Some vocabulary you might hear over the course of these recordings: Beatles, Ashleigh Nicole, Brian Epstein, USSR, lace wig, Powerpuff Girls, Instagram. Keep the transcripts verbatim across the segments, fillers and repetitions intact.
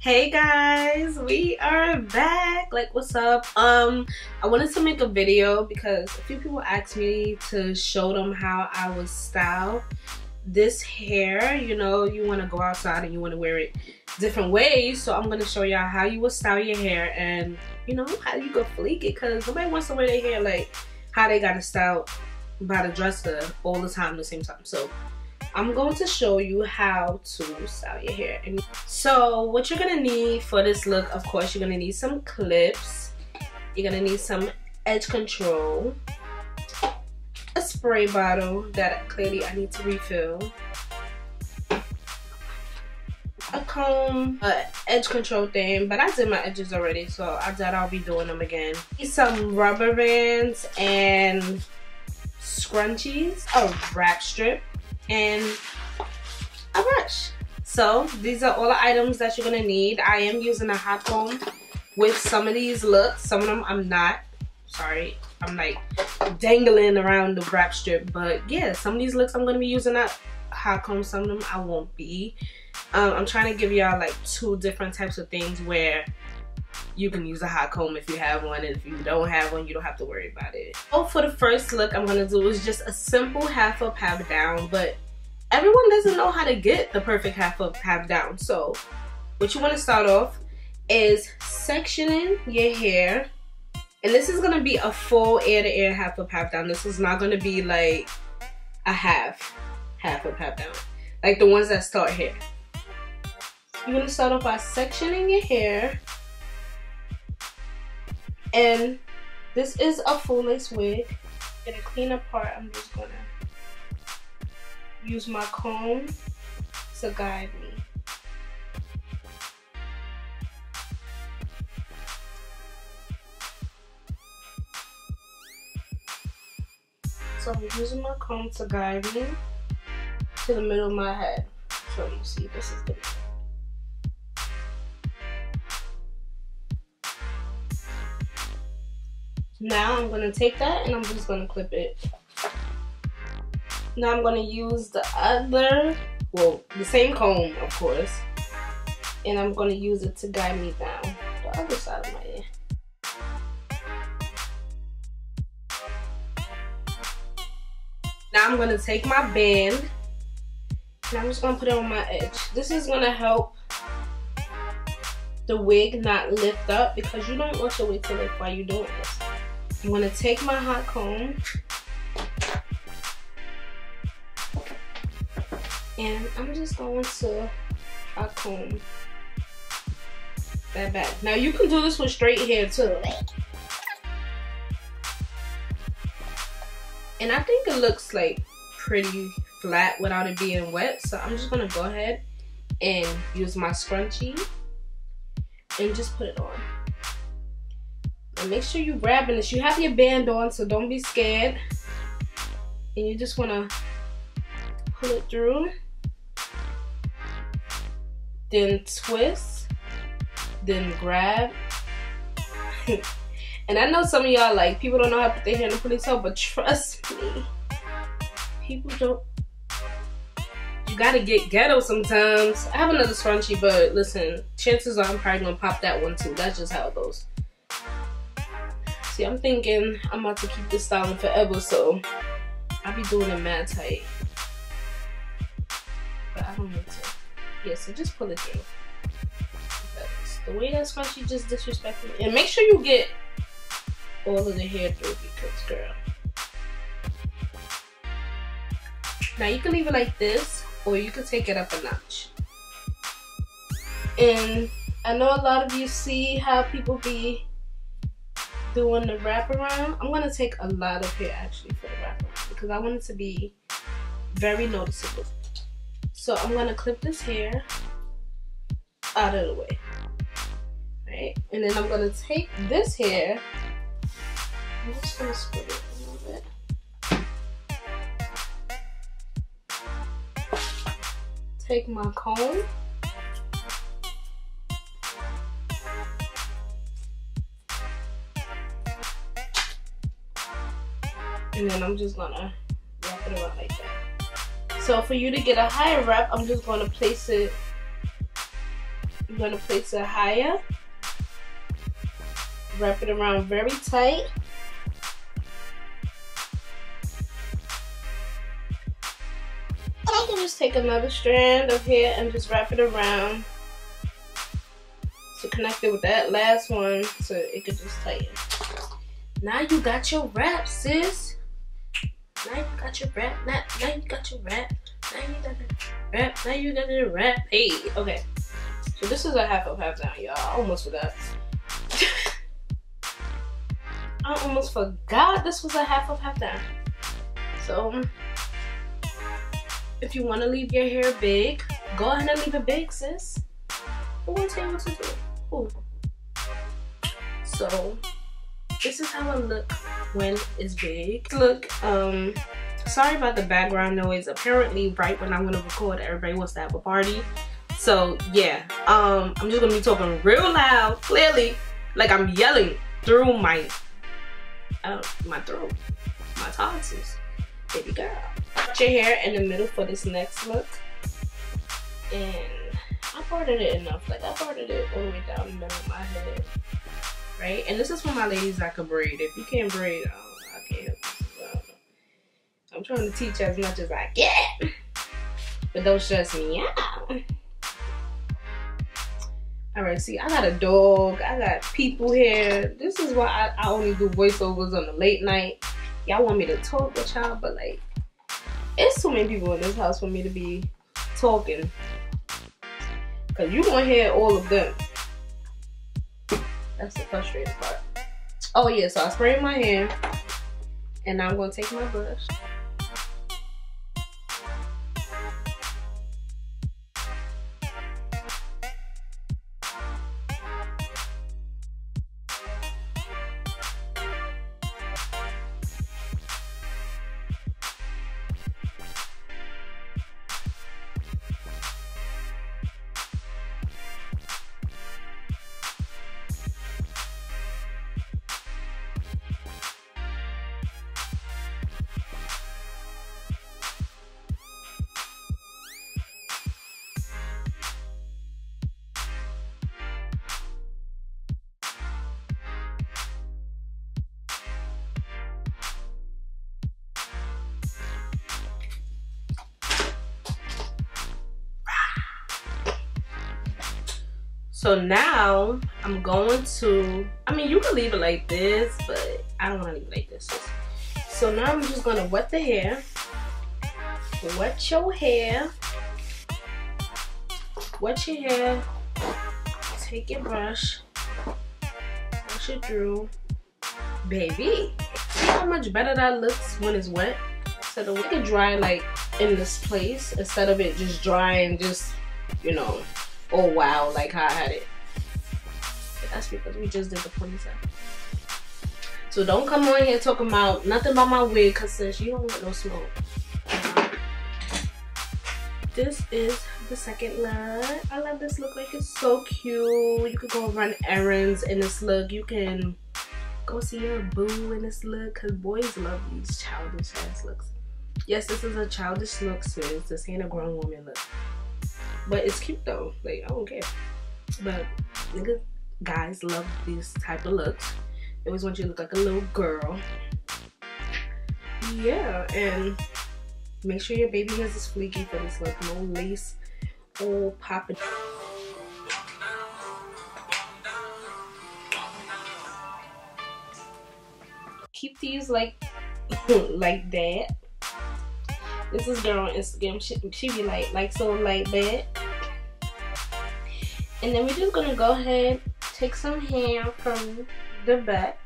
Hey guys, we are back. Like, what's up? um I wanted to make a video because a few people asked me to show them how I would style this hair. You know, you want to go outside and you want to wear it different ways, so I'm going to show y'all how you will style your hair and, you know, how you go fleek it, because nobody wants to wear their hair like how they got to style by the dresser all the time at the same time. So I'm going to show you how to style your hair. And so what you're gonna need for this look, of course, you're gonna need some clips, you're gonna need some edge control, a spray bottle that clearly I need to refill, a comb, an edge control thing, but I did my edges already, so I doubt I'll be doing them again. Need some rubber bands and scrunchies, a wrap strip, and a brush. So these are all the items that you're gonna need. I am using a hot comb with some of these looks. Some of them I'm not. Sorry, I'm like dangling around the wrap strip, but yeah, some of these looks I'm gonna be using a hot comb. Some of them I won't be. Um, I'm trying to give y'all like two different types of things where you can use a hot comb if you have one, and if you don't have one, you don't have to worry about it. So for the first look I'm gonna do is just a simple half up, half down, but everyone doesn't know how to get the perfect half up, half down. So what you want to start off is sectioning your hair, and this is gonna be a full air to air half up, half down. This is not gonna be like a half, half up, half down, like the ones that start here. You're gonna start off by sectioning your hair. And this is a full lace wig. In a cleaner part, I'm just gonna use my comb to guide me. So I'm using my comb to guide me to the middle of my head. So you see, this is the middle. Now I'm going to take that and I'm just going to clip it. Now I'm going to use the other, well, the same comb, of course. And I'm going to use it to guide me down the other side of my hair. Now I'm going to take my band and I'm just going to put it on my edge. This is going to help the wig not lift up, because you don't want your wig to lift while you're doing this. I'm gonna take my hot comb and I'm just going to hot comb that back. Now you can do this with straight hair too. And I think it looks like pretty flat without it being wet. So I'm just gonna go ahead and use my scrunchie and just put it on. And make sure you're grabbing this. You have your band on, so don't be scared. And you just wanna pull it through. Then twist. Then grab. And I know some of y'all, like, people don't know how to put their hair in a ponytail, but trust me, people don't. You gotta get ghetto sometimes. I have another scrunchie, but listen, chances are I'm probably gonna pop that one too. That's just how it goes. See, I'm thinking I'm about to keep this styling forever, so I'll be doing it mad tight. But I don't need to. Yeah, so just pull it through. That's the way that scrunchie just disrespected me. And make sure you get all of the hair through, because, girl. Now you can leave it like this, or you can take it up a notch. And I know a lot of you see how people be doing the wraparound. I'm gonna take a lot of hair actually for the wraparound, because I want it to be very noticeable. So I'm gonna clip this hair out of the way, right? And then I'm gonna take this hair. I'm just gonna split it a little bit. Take my comb. And then I'm just gonna wrap it around like that. So for you to get a higher wrap, I'm just gonna place it I'm going to place it higher, wrap it around very tight. I can just take another strand of hair and just wrap it around to connect it with that last one so it could just tighten. Now you got your wrap, sis. Now you got your wrap. Now, now you got your wrap. Now you got your wrap. Now you got your wrap. Hey, okay. So this is a half up, half down, y'all. I almost forgot. I almost forgot this was a half up, half down. So if you want to leave your hair big, go ahead and leave it big, sis. Who wants to be able to do it? Ooh. So this is how it look when it's big. Look, um, sorry about the background noise. Apparently, right when I'm gonna record, everybody wants to have a party. So yeah, um, I'm just gonna be talking real loud, clearly, like I'm yelling through my, uh, my throat, my tonsils. Baby girl. Put your hair in the middle for this next look. And I parted it enough. Like I parted it all the way down the middle of my head. Right? And this is for my ladies that can braid. If you can't braid, oh, I can't help you. I don't know. I'm trying to teach as much as I can. But don't stress me out. Alright, see, I got a dog. I got people here. This is why I, I only do voiceovers on the late night. Y'all want me to talk with y'all, but like, it's too many people in this house for me to be talking. Cause you gonna hear all of them. That's the frustrating part. Oh yeah, so I sprayed my hair, and now I'm gonna take my brush. So now I'm going to, I mean, you can leave it like this, but I don't want to leave it like this. So now I'm just going to wet the hair. Wet your hair. Wet your hair. Take your brush. Brush it through. Baby, see how much better that looks when it's wet? So that we can dry like in this place instead of it just drying, just, you know. Oh wow, like how I had it. But that's because we just did the ponytail. So don't come on here talking about nothing about my wig, cause sis, you don't want no smoke. This is the second look. I love this look, like it's so cute. You could go run errands in this look. You can go see your boo in this look, cause boys love these childish ass looks. Yes, this is a childish look, sis. This ain't a grown woman look. But it's cute though, like I don't care. But nigga, guys love these type of looks. They always want you to look like a little girl. Yeah, and make sure your baby hairs is fleeky for this look. No lace, all popping. Keep these like, like that. This is girl on Instagram. She, she be like, like so like that. And then we're just gonna go ahead, take some hair from the back,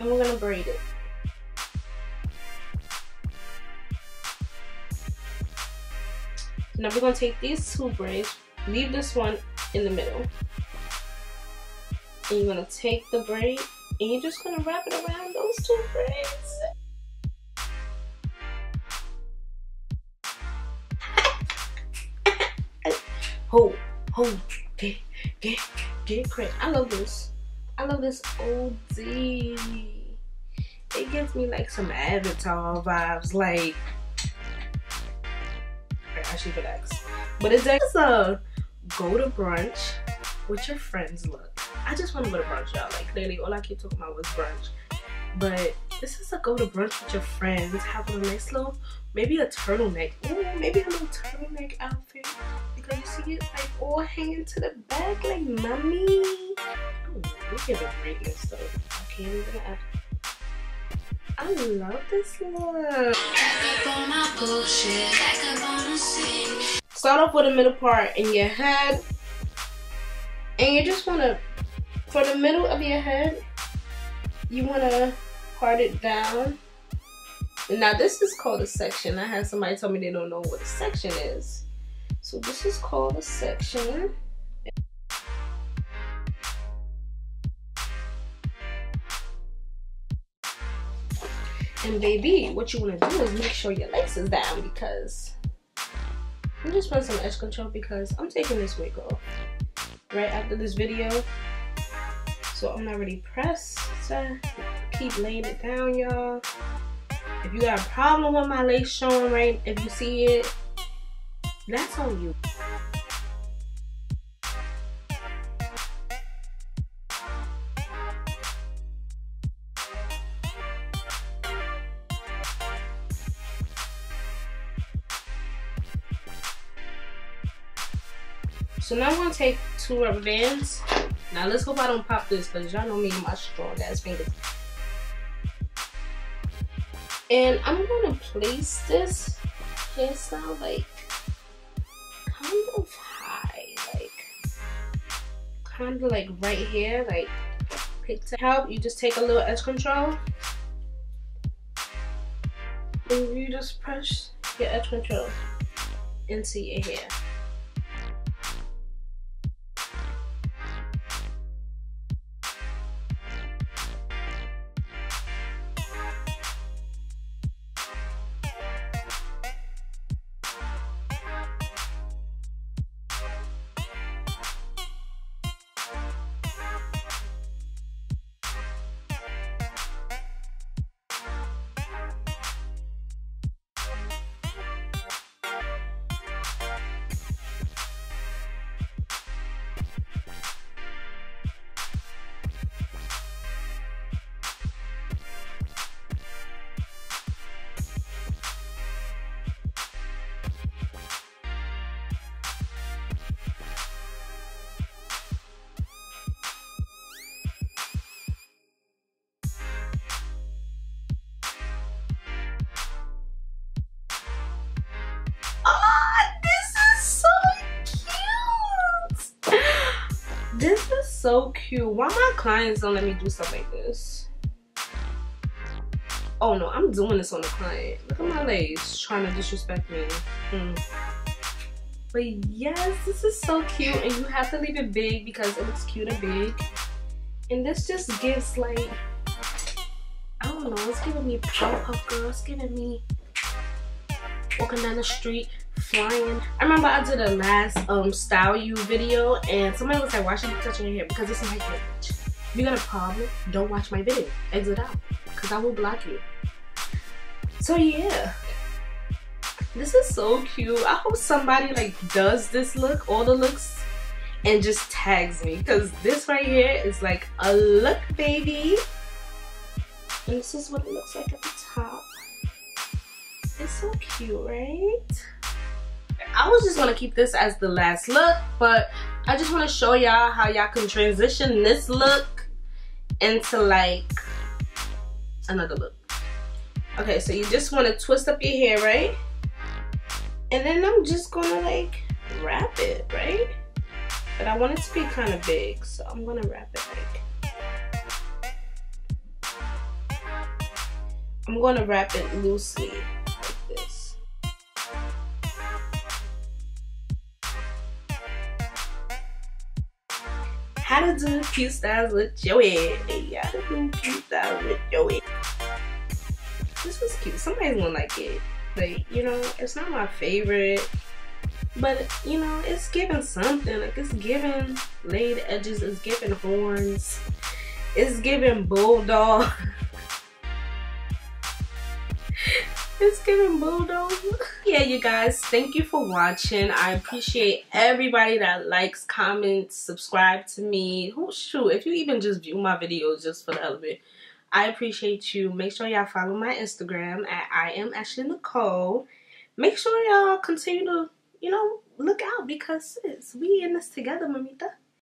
and we're gonna braid it. Now we're gonna take these two braids, leave this one in the middle. And you're gonna take the braid, and you're just gonna wrap it around those two braids. Ho, ho, get, get, get crazy. I love this. I love this O D. It gives me like some Avatar vibes. Like, I should relax. But it's a go to brunch with your friends. Look, I just want to go to brunch, y'all. Like, clearly all I keep talking about was brunch, but this is a go to brunch with your friends, have a nice little, maybe a turtleneck, yeah, maybe a little turtleneck outfit, because you see it like all hanging to the back like mommy. Oh, look at the greatness though. Okay, we're gonna add, I love this look. Start off with the middle part in your head, and you just want to, for the middle of your head, you want to part it down. Now this is called a section. I had somebody tell me they don't know what a section is, so this is called a section. And baby, what you want to do is make sure your lace is down, because I just want some edge control, because I'm taking this wig off right after this video, so I'm not really pressed to keep laying it down, y'all. If you got a problem with my lace showing, right, if you see it, that's on you. So now I'm gonna take two rubber bands. Now let's hope I don't pop this, because y'all know me and my strong ass fingers. And I'm gonna place this hairstyle like kind of high, like kind of like right here, like pick to help. You just take a little edge control, and you just press your edge control into your hair. This is so cute. Why my clients don't let me do stuff like this? Oh no, I'm doing this on the client. Look at my lace trying to disrespect me. Mm. But yes, this is so cute, and you have to leave it big because it looks cute and big. And this just gives like, I don't know, it's giving me Powerpuff Girls, giving me walking down the street, flying. I remember I did a last um style you video, and somebody was like, why should you touch your hair? Because it's my hair, bitch. If you got a problem, don't watch my video. Exit out, because I will block you. So yeah, this is so cute. I hope somebody like does this look, all the looks, and just tags me, because this right here is like a look, baby. And this is what it looks like at the top. It's so cute, right? I was just gonna keep this as the last look, but I just want to show y'all how y'all can transition this look into like another look. Okay, so you just want to twist up your hair, right? And then I'm just gonna like wrap it, right? But I want it to be kind of big, so I'm gonna wrap it like, I'm gonna wrap it loosely. How to do cute styles with your head. How to do cute styles with your head. This was cute. Somebody's gonna like it. Like, you know, it's not my favorite, but you know, it's giving something. Like, it's giving laid edges, it's giving horns, it's giving bulldog. It's getting bulldozer. Yeah, you guys, thank you for watching. I appreciate everybody that likes, comments, subscribe to me. Oh, shoot, if you even just view my videos just for the hell of it, I appreciate you. Make sure y'all follow my Instagram at I am Ashleigh Nicole. Make sure y'all continue to, you know, look out because sis, we in this together, mamita.